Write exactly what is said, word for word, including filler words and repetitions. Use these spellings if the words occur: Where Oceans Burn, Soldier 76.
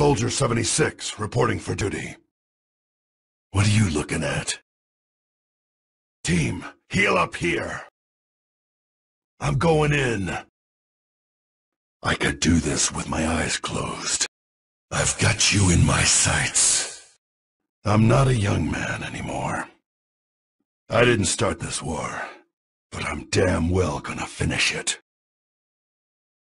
Soldier seventy-six, reporting for duty. What are you looking at? Team, heal up here. I'm going in. I could do this with my eyes closed. I've got you in my sights. I'm not a young man anymore. I didn't start this war, but I'm damn well gonna finish it.